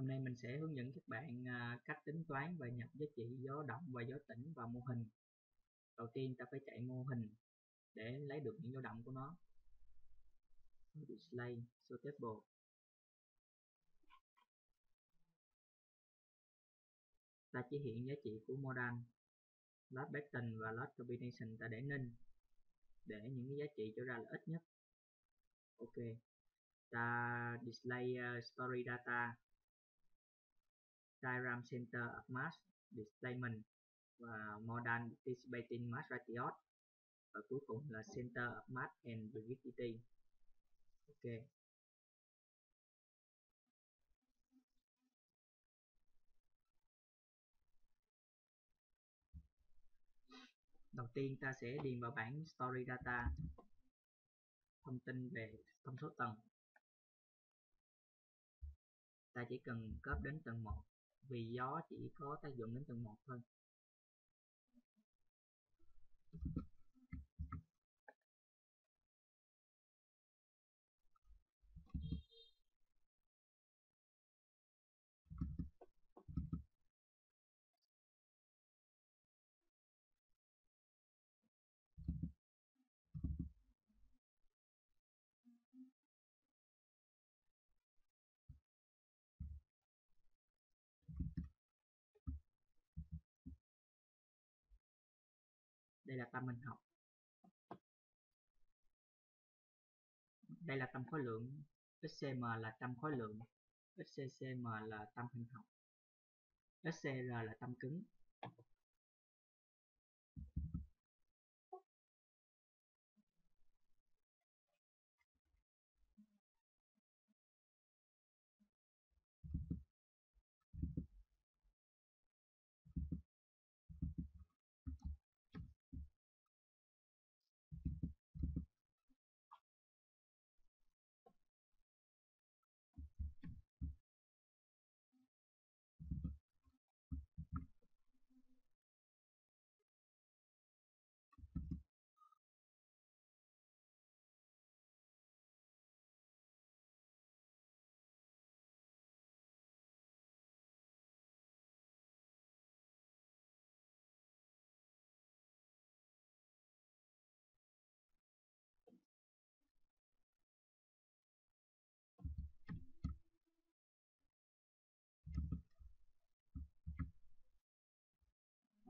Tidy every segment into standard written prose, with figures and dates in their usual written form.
Hôm nay mình sẽ hướng dẫn các bạn cách tính toán và nhập giá trị gió động và gió tĩnh vào mô hình. Đầu tiên ta phải chạy mô hình để lấy được những dao động của nó. Display, show table. Ta chỉ hiện giá trị của modal, load pattern và load combination ta để ninh, để những cái giá trị cho ra là ít nhất. Ok. Ta display story data, diagram center of mass displacement và modal participating mass ratios, và cuối cùng là center of mass and rigidity. Ok. Đầu tiên ta sẽ điền vào bảng story data thông tin về thông số tầng. Ta chỉ cần cấp đến tầng 1 vì gió chỉ có tác dụng đến tầng 1 thôi. Đây là tâm mình học. Đây là tâm khối lượng, XCM là tâm khối lượng, XCCM là tâm hình học, XCR là tâm cứng.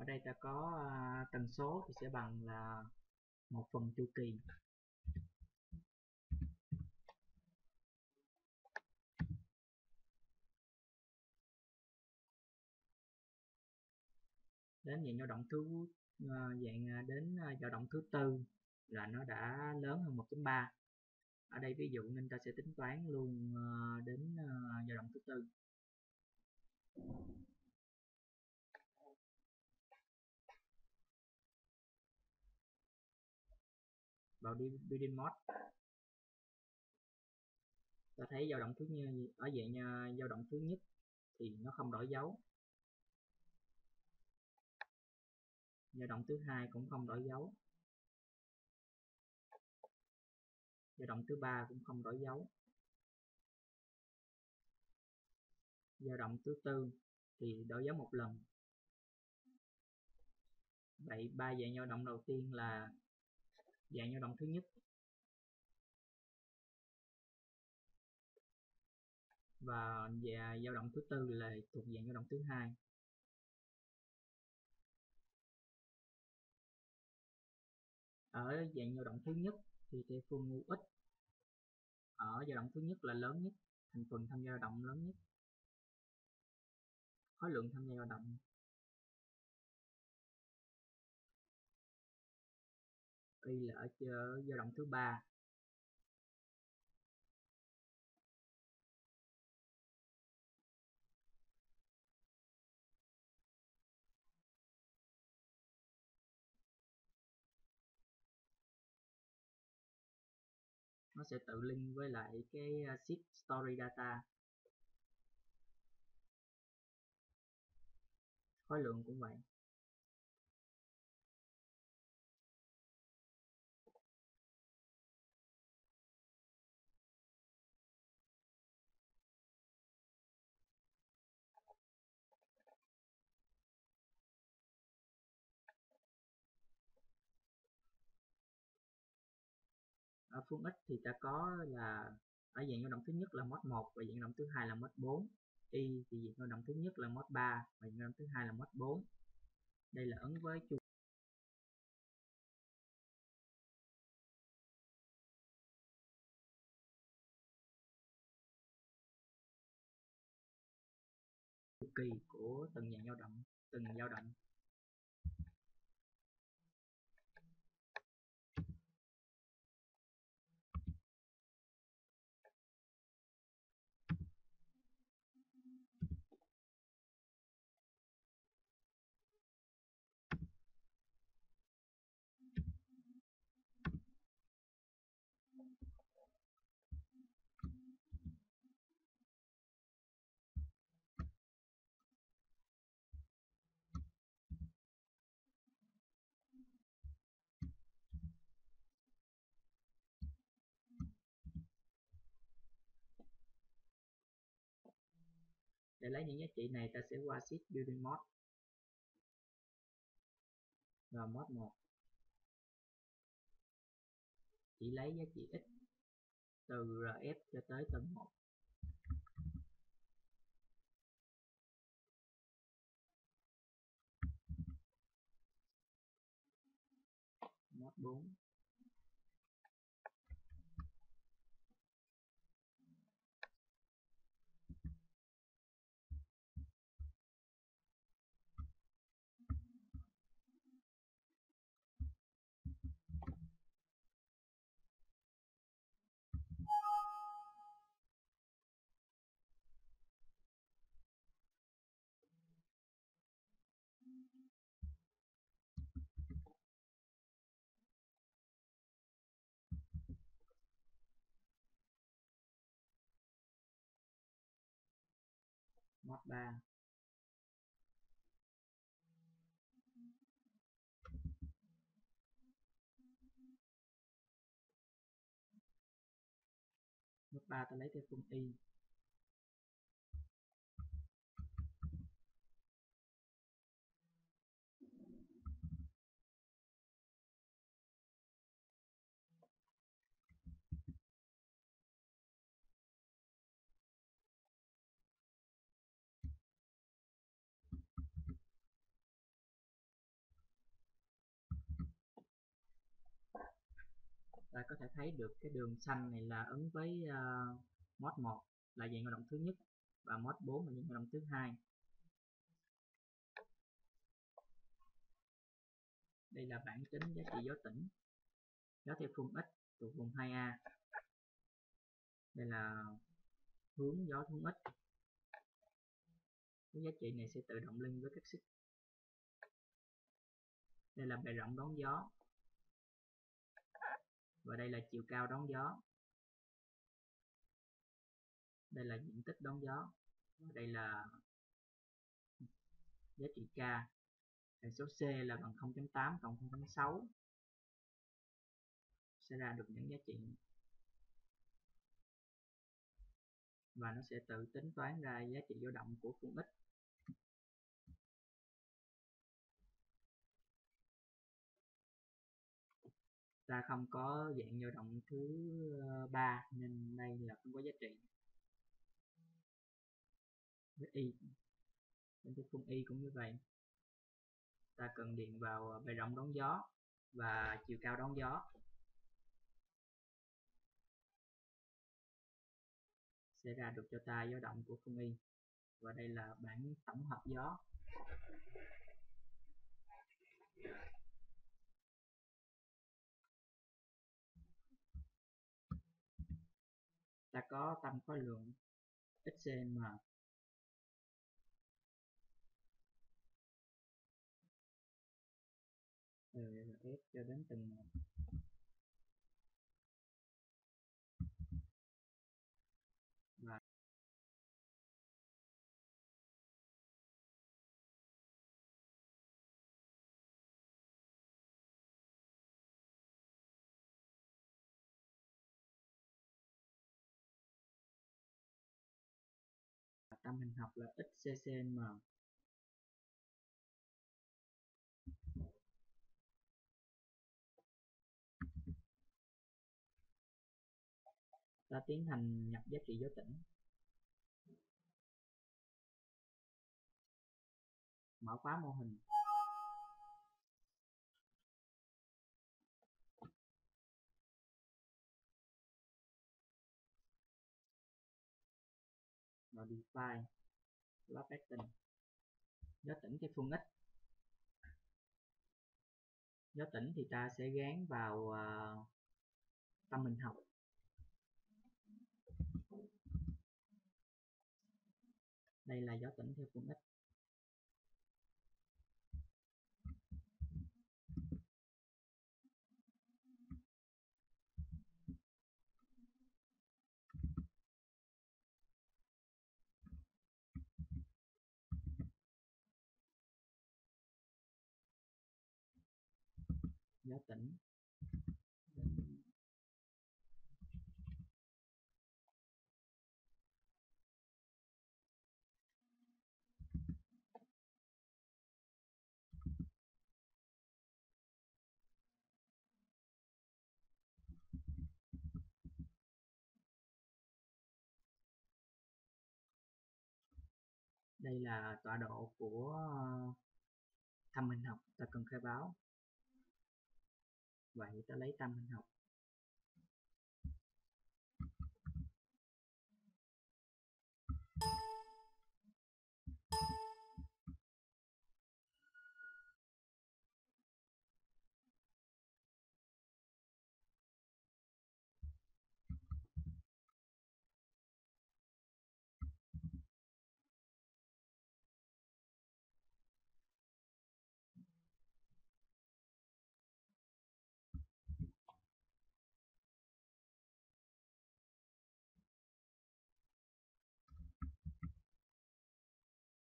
Ở đây ta có tần số thì sẽ bằng là 1/4 chu kỳ. Đến dạng dao động thứ tư là nó đã lớn hơn 1.3. Ở đây ví dụ nên ta sẽ tính toán luôn đến dao động thứ tư. Vào building mode, ta thấy dao động ở dạng dao động thứ nhất thì nó không đổi dấu, dao động thứ hai cũng không đổi dấu, dao động thứ ba cũng không đổi dấu, dao động thứ tư thì đổi dấu một lần. Vậy ba dạng dao động đầu tiên là dạng dao động thứ nhất và dao động thứ tư là thuộc dạng dao động thứ hai. Ở dạng dao động thứ nhất thì cái phương ngu ít ở dao động thứ nhất là lớn nhất, thành phần tham gia dao động lớn nhất, khối lượng tham gia dao động. Y là ở dao động thứ ba. Nó sẽ tự link với lại cái sheet story data. Khối lượng cũng vậy. ở phương x thì ta có là ở dạng dao động thứ nhất là mod 1 và dạng dao động thứ hai là mod 4. Y thì dạng dao động thứ nhất là mod 3 và dạng dao động thứ hai là mod 4. Đây là ấn với chu. Kỳ của từng dạng dao động, Để lấy những giá trị này ta sẽ qua sheet building mode và mode 1 chỉ lấy giá trị x từ rf cho tới tầng 1. Mode 4 mod 3 ta lấy theo phương y. Ta có thể thấy được cái đường xanh này là ấn với mod 1 là dạng dao động thứ nhất và mod 4 là dạng dao động thứ hai. Đây là bảng tính giá trị gió tĩnh, gió theo phương x thuộc vùng 2A. Đây là hướng gió hướng x. Cái giá trị này sẽ tự động link với các xích. Đây là bề rộng đón gió và đây là chiều cao đón gió, đây là diện tích đón gió và đây là giá trị k. Hệ số c là bằng 0.8 cộng 0.6 sẽ ra được những giá trị và nó sẽ tự tính toán ra giá trị dao động của phương x. Ta không có dạng dao động thứ 3 nên đây là không có giá trị. Với y, bên cái phương y cũng như vậy. Ta cần điền vào bề rộng đón gió và chiều cao đón gió. Sẽ ra được cho ta dao động của phương y. Và đây là bảng tổng hợp gió. Ta có tâm khối lượng XCM từ F cho đến tầng 1. Và tâm hình học là XCCM. ta tiến hành nhập giá trị giới tỉnh, mở khóa mô hình. Modify block pattern, giới tỉnh cái phương x. Giới tỉnh thì ta sẽ gán vào tâm hình học. Đây là giới tỉnh theo phương x. Giá tỉnh đây là tọa độ của thăm hình học ta cần khai báo. Vậy ta lấy tam hình học,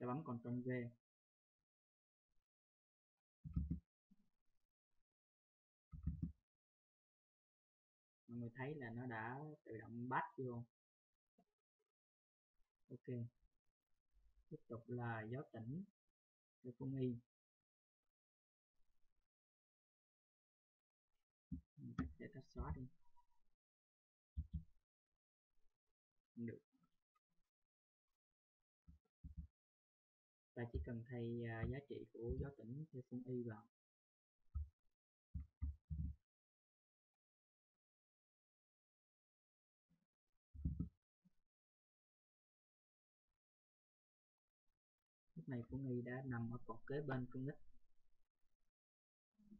ta bấm Ctrl V. Mọi người thấy là nó đã tự động bắt vô. Ok. Tiếp tục là giáo tỉnh theo phương y. Để ta xóa đi. Được. Ta chỉ cần thay giá trị của giới tỉnh theo phương y vào. Lúc này phương y đã nằm ở cột kế bên phương x,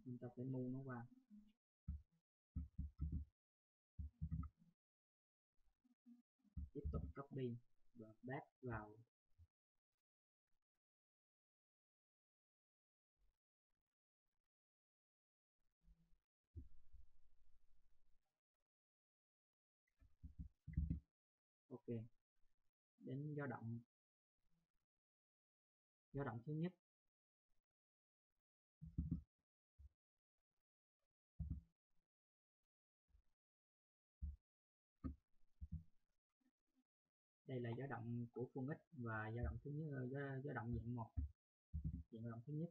chúng ta phải mua nó qua. Tiếp tục copy và paste vào. Okay. Đến dao động. Dao động thứ nhất. Đây là dao động của phương x và dao động thứ nhất, dao động diện 1. Dao động thứ nhất.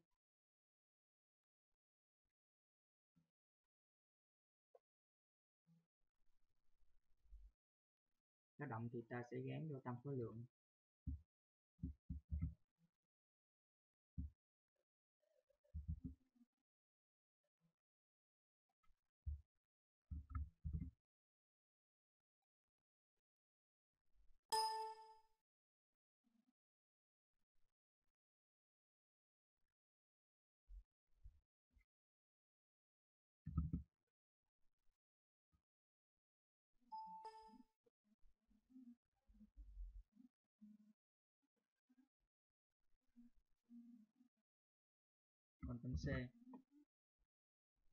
Dao động thì ta sẽ gán vô tam khối lượng. Ctrl C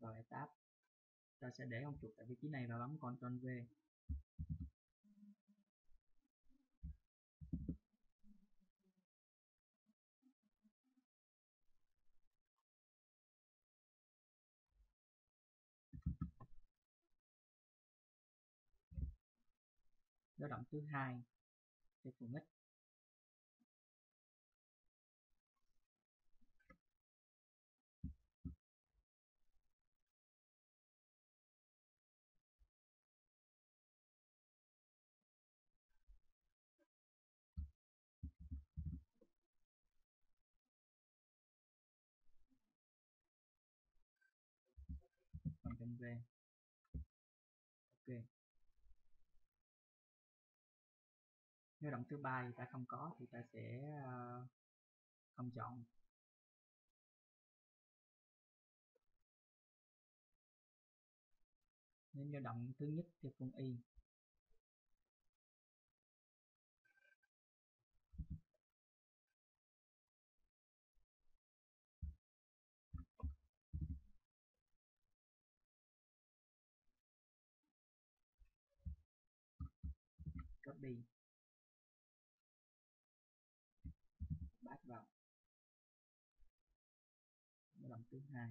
rồi tab, ta sẽ để ông chuột tại vị trí này và bấm Ctrl V. Dao động thứ hai theo phương x. de ok. Nếu động thứ ba thì ta không có thì ta sẽ không chọn. Nếu động thứ nhất thì con y. Copy. Bắt vào. Nó làm thứ hai.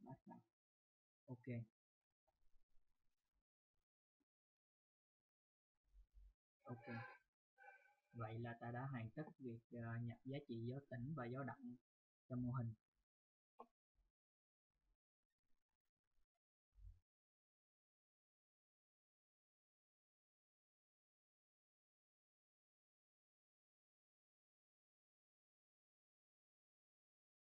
Bắt vào. Ok. Ok, vậy là ta đã hoàn tất việc nhập giá trị gió tĩnh và gió đậm cho mô hình.